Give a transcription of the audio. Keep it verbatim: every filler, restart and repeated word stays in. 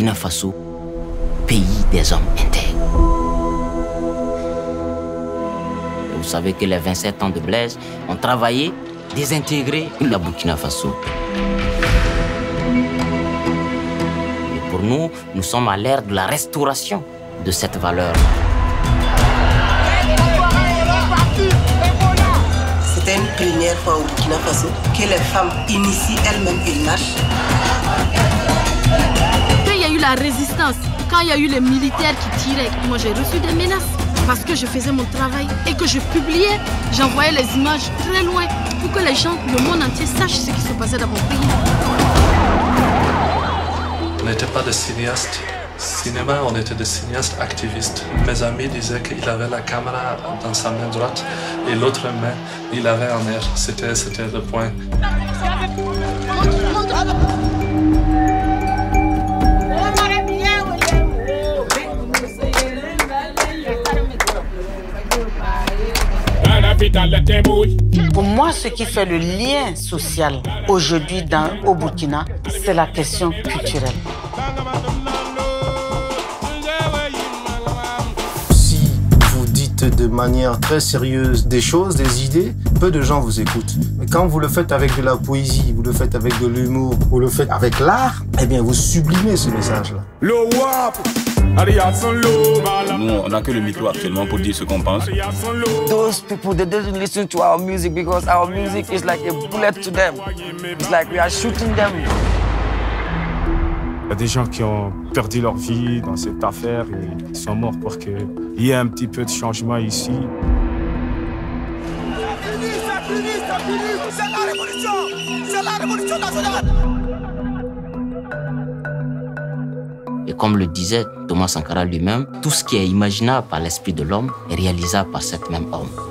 Burkina Faso, pays des hommes intègres. Vous savez que les vingt-sept ans de Blaise ont travaillé, désintégré la Burkina Faso. Et pour nous, nous sommes à l'ère de la restauration de cette valeur. C'est une première fois au Burkina Faso que les femmes initient elles-mêmes une marche. Quand il y a eu la résistance, quand il y a eu les militaires qui tiraient, moi j'ai reçu des menaces parce que je faisais mon travail et que je publiais, j'envoyais les images très loin pour que les gens, le monde entier, sachent ce qui se passait dans mon pays. On n'était pas des cinéastes. Cinéma, on était des cinéastes activistes. Mes amis disaient qu'il avait la caméra dans sa main droite et l'autre main, il avait en air. C'était le point. Pour moi, ce qui fait le lien social aujourd'hui au Burkina, c'est la question culturelle. De manière très sérieuse des choses, des idées, peu de gens vous écoutent. Mais quand vous le faites avec de la poésie, vous le faites avec de l'humour, vous le faites avec l'art, eh bien vous sublimez ce message-là. Nous, on n'a que le micro actuellement pour dire ce qu'on pense. Those people, they didn't listen to our music because our music is like a bullet to them. It's like we are shooting them. Il y a des gens qui ont perdu leur vie dans cette affaire et ils sont morts pour qu'il y ait un petit peu de changement ici. Ça finit, ça finit, ça finit. C'est la révolution, c'est la révolution nationale. Et comme le disait Thomas Sankara lui-même, tout ce qui est imaginable par l'esprit de l'homme est réalisable par cet même homme.